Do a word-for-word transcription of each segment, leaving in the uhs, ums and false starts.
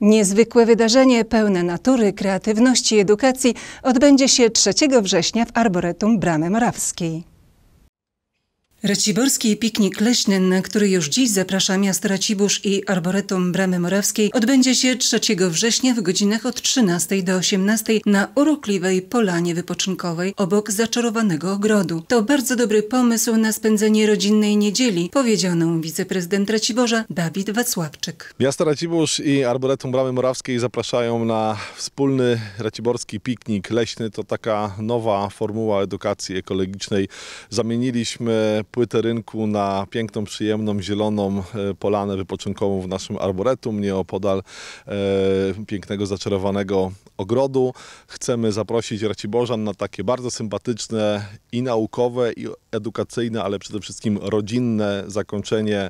Niezwykłe wydarzenie pełne natury, kreatywności i edukacji odbędzie się trzeciego września w Arboretum Bramy Morawskiej. Raciborski piknik leśny, na który już dziś zaprasza miasto Racibórz i Arboretum Bramy Morawskiej, odbędzie się trzeciego września w godzinach od trzynastej do osiemnastej na urokliwej polanie wypoczynkowej obok zaczarowanego ogrodu. To bardzo dobry pomysł na spędzenie rodzinnej niedzieli, powiedział nam wiceprezydent Raciborza Dawid Wacławczyk. Miasto Racibórz i Arboretum Bramy Morawskiej zapraszają na wspólny raciborski piknik leśny. To taka nowa formuła edukacji ekologicznej. Zamieniliśmy płytę rynku na piękną, przyjemną, zieloną polanę wypoczynkową w naszym arboretum, nieopodal e, pięknego, zaczarowanego ogrodu. Chcemy zaprosić Raciborzan na takie bardzo sympatyczne i naukowe, i edukacyjne, ale przede wszystkim rodzinne zakończenie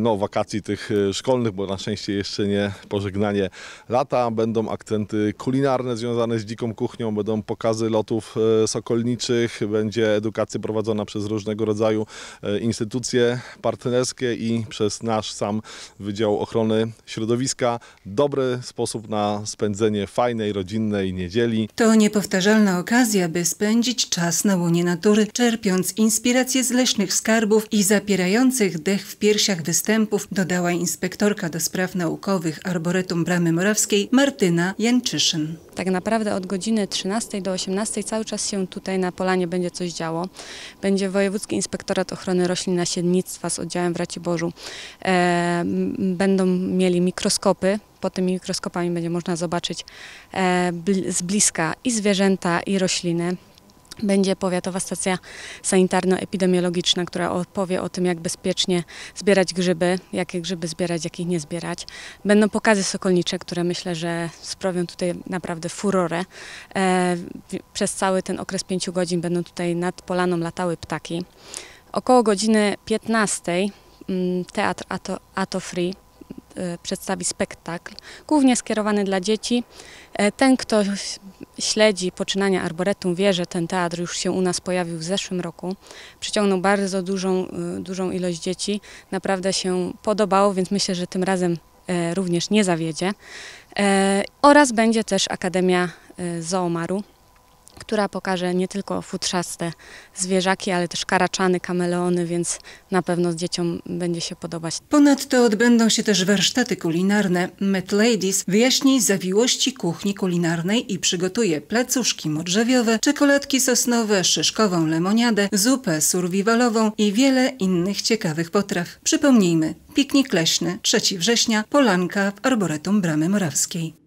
no, wakacji tych szkolnych, bo na szczęście jeszcze nie pożegnanie lata. Będą akcenty kulinarne związane z dziką kuchnią, będą pokazy lotów sokolniczych, będzie edukacja prowadzona przez różnego rodzaju instytucje partnerskie i przez nasz sam Wydział Ochrony Środowiska. Dobry sposób na spędzenie fajnej, rodzinnej niedzieli. To niepowtarzalna okazja, by spędzić czas na łonie natury, czerpiąc inspiracje z leśnych skarbów i zapierających dech w piersiach występów, dodała inspektorka do spraw naukowych Arboretum Bramy Morawskiej Martyna Jęczyszyn. Tak naprawdę od godziny trzynastej do osiemnastej cały czas się tutaj na polanie będzie coś działo. Będzie Wojewódzki Inspektorat Ochrony Roślin Nasiennictwa z oddziałem w Raciborzu. E, będą mieli mikroskopy. Pod tymi mikroskopami będzie można zobaczyć e, bl- z bliska i zwierzęta, i rośliny. Będzie powiatowa stacja sanitarno-epidemiologiczna, która opowie o tym, jak bezpiecznie zbierać grzyby, jakie grzyby zbierać, jakich nie zbierać. Będą pokazy sokolnicze, które myślę, że sprawią tutaj naprawdę furorę. E, przez cały ten okres pięciu godzin będą tutaj nad polaną latały ptaki. Około godziny piętnastej teatr Ato, Ato Free przedstawi spektakl, głównie skierowany dla dzieci. Ten, kto śledzi poczynania Arboretum, wie, że ten teatr już się u nas pojawił w zeszłym roku. Przyciągnął bardzo dużą, dużą ilość dzieci. Naprawdę się podobało, więc myślę, że tym razem również nie zawiedzie. Oraz będzie też Akademia ZOMAR-u, która pokaże nie tylko futrzaste zwierzaki, ale też karaczany, kameleony, więc na pewno dzieciom będzie się podobać. Ponadto odbędą się też warsztaty kulinarne. Met Ladies wyjaśni zawiłości kuchni kulinarnej i przygotuje placuszki modrzewiowe, czekoladki sosnowe, szyszkową lemoniadę, zupę survivalową i wiele innych ciekawych potraw. Przypomnijmy, piknik leśny, trzeciego września, polanka w Arboretum Bramy Morawskiej.